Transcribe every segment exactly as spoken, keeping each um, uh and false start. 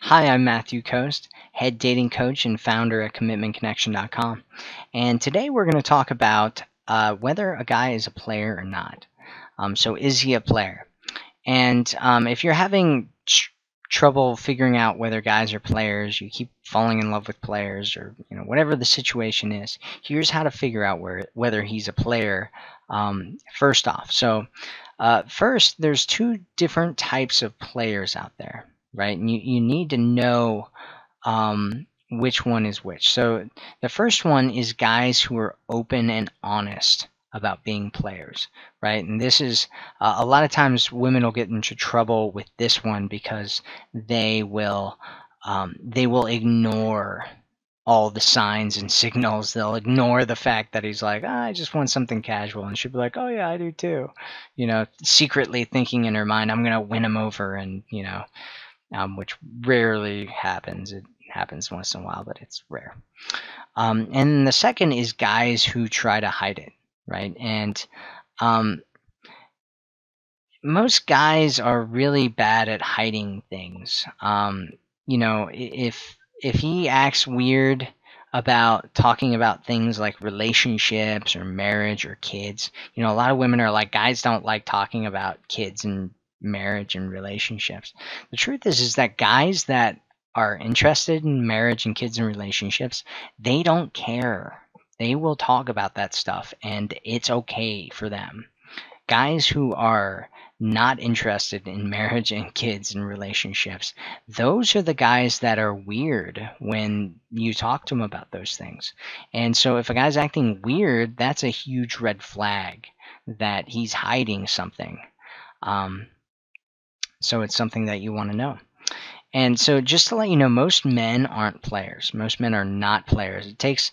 Hi, I'm Matthew Coast, head dating coach and founder at commitment connection dot com. And today we're going to talk about uh, whether a guy is a player or not. Um, so is he a player? And um, if you're having tr trouble figuring out whether guys are players, you keep falling in love with players, or you know whatever the situation is, here's how to figure out where, whether he's a player um, first off. So uh, first, there's two different types of players out there. Right, and you, you need to know um, which one is which. So the first one is guys who are open and honest about being players, right? And this is uh, a lot of times women will get into trouble with this one because they will um, they will ignore all the signs and signals. They'll ignore the fact that he's like, oh, I just want something casual, and she'll be like, oh yeah, I do too, you know, secretly thinking in her mind, I'm gonna win him over, and you know. Um, which rarely happens. It happens once in a while, but it's rare. Um, and the second is guys who try to hide it, right? And um, most guys are really bad at hiding things. Um, you know, if if he acts weird about talking about things like relationships or marriage or kids, you know, a lot of women are like, guys don't like talking about kids and marriage and relationships. The truth is is that guys that are interested in marriage and kids and relationships, they don't care. They will talk about that stuff, and it's okay for them. Guys who are not interested in marriage and kids and relationships, those are the guys that are weird when you talk to them about those things. And so if a guy's acting weird, that's a huge red flag that he's hiding something. um So it's something that you want to know. And so just to let you know, most men aren't players. Most men are not players. It takes,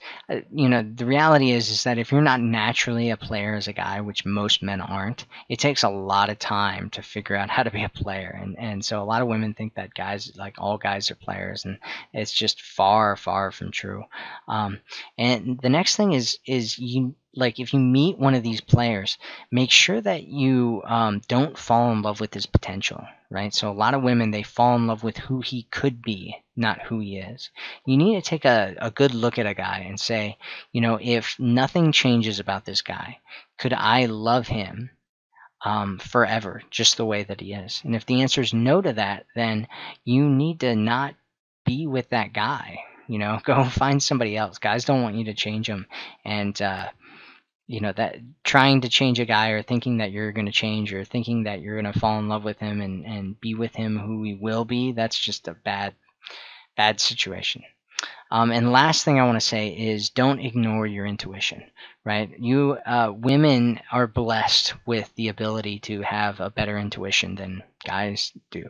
you know, the reality is, is that if you're not naturally a player as a guy, which most men aren't, it takes a lot of time to figure out how to be a player. And, and so a lot of women think that guys, like all guys are players, and it's just far, far from true. Um, and the next thing is, is you, like if you meet one of these players, make sure that you um, don't fall in love with his potential, right? So a lot of women, they fall in love with who he could be, not who he is. You need to take a, a good look at a guy and say, you know, if nothing changes about this guy, could I love him um, forever, just the way that he is? And if the answer is no to that, then you need to not be with that guy, you know, go find somebody else. Guys don't want you to change them. And, uh, you know, that trying to change a guy, or thinking that you're going to change, or thinking that you're going to fall in love with him and, and be with him who he will be, that's just a bad, bad situation. Um, and last thing I want to say is don't ignore your intuition, right? You uh, women are blessed with the ability to have a better intuition than guys do.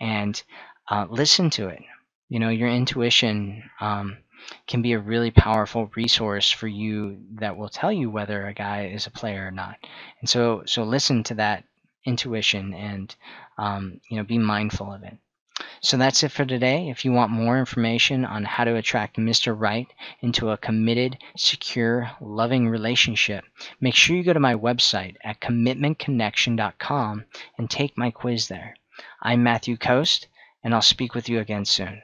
And uh, listen to it. You know, your intuition um, can be a really powerful resource for you that will tell you whether a guy is a player or not. And so, so listen to that intuition, and um, you know, be mindful of it. So that's it for today. If you want more information on how to attract Mister Right into a committed, secure, loving relationship, make sure you go to my website at commitment connection dot com and take my quiz there. I'm Matthew Coast, and I'll speak with you again soon.